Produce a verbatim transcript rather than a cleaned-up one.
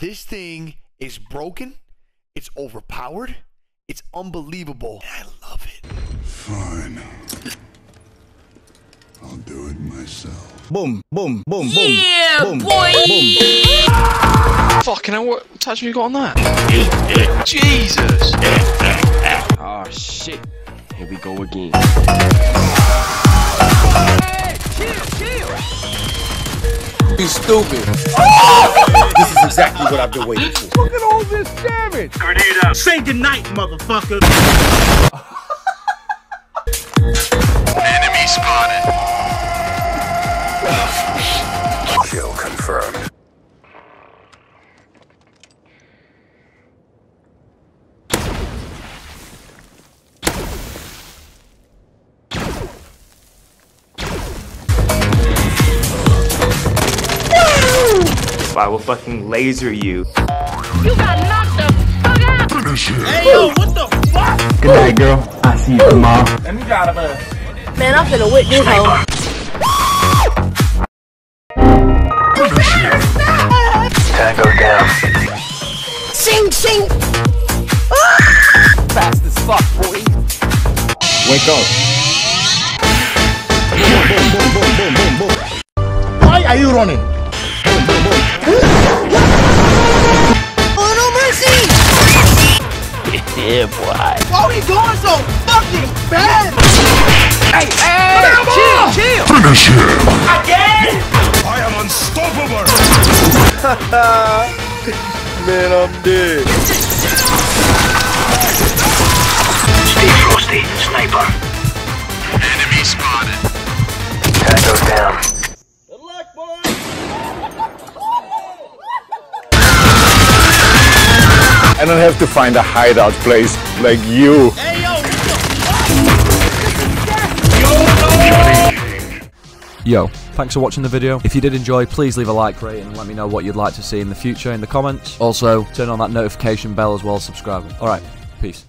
This thing is broken. It's overpowered. It's unbelievable. And I love it. Fine. I'll do it myself. Boom, boom, boom, boom. Yeah, boom, boy! Boom. Ah! Fucking hell, what touch have you got on that? Jesus! Oh, shit. Here we go again. Hey, chill, chill! You stupid. This is exactly what I've been waiting for. Look at all this damage! Turn it up. Say goodnight, motherfucker! Enemy spotted. Kill confirmed. If I will fucking laser you. You got knocked the fuck out! Hey yo, what the fuck? Good night, girl. I see you tomorrow. Let me drive a bus. Man, I'm finna whip this hoe. Go down. Sing, sing. Ah! Fast as fuck, boy. Wake up. Boom, boom, boom, boom, boom, boom, boom. Why are you running? Boom, boom, boom. Oh no mercy! Yeah, boy. Why are you going so fucking bad? Hey, hey, chill, chill. Finish him. Again? I am unstoppable. Man, I'm dead. Stay frosty, sniper. Enemy spotted. Tango down. Good luck, boy. I don't have to find a hideout place like you. Hey, yo, what the fuck? Yo, no. Yo. Thanks for watching the video. If you did enjoy, please leave a like rating and let me know what you'd like to see in the future in the comments. Also, turn on that notification bell as well as subscribing. Alright, peace.